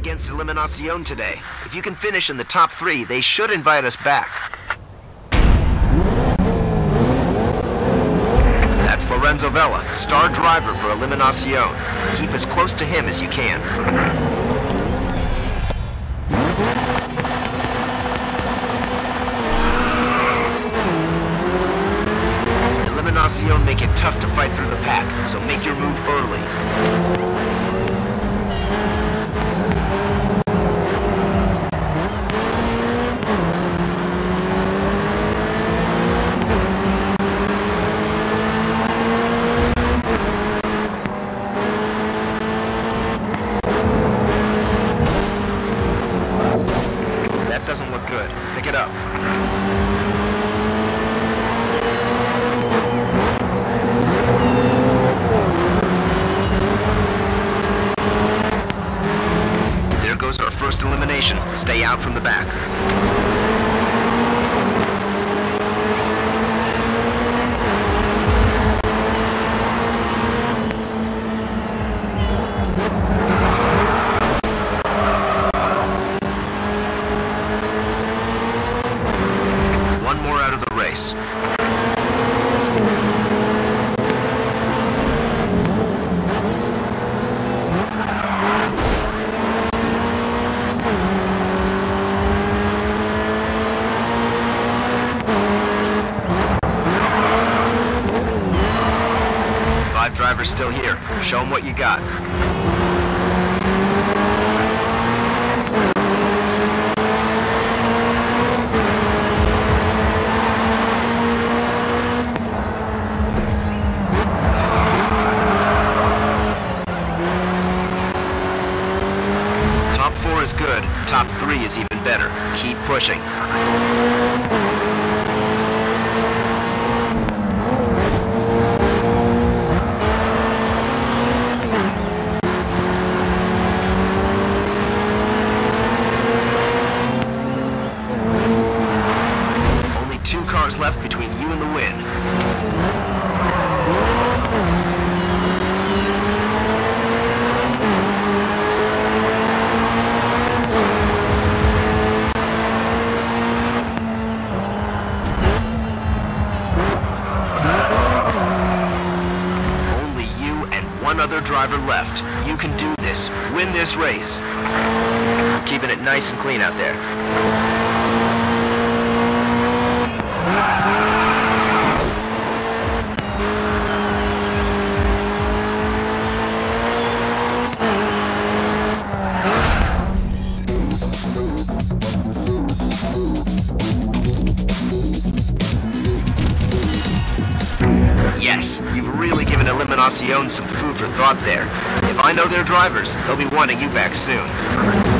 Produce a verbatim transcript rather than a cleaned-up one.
against Eliminacion today. If you can finish in the top three, they should invite us back. That's Lorenzo Vela, star driver for Eliminacion. Keep as close to him as you can. Eliminacion make it tough to fight through the pack, so make your move early. That doesn't look good. Pick it up. Our first elimination. Stay out from the back. One more out of the race. Driver's still here. Show him what you got. Top four is good. Top three is even better. Keep pushing. Two cars left between you and the win. Only you and one other driver left. You can do this. Win this race. Keeping it nice and clean out there. Yes, you've really given Eliminacion some food for thought there. If I know their drivers, they'll be wanting you back soon.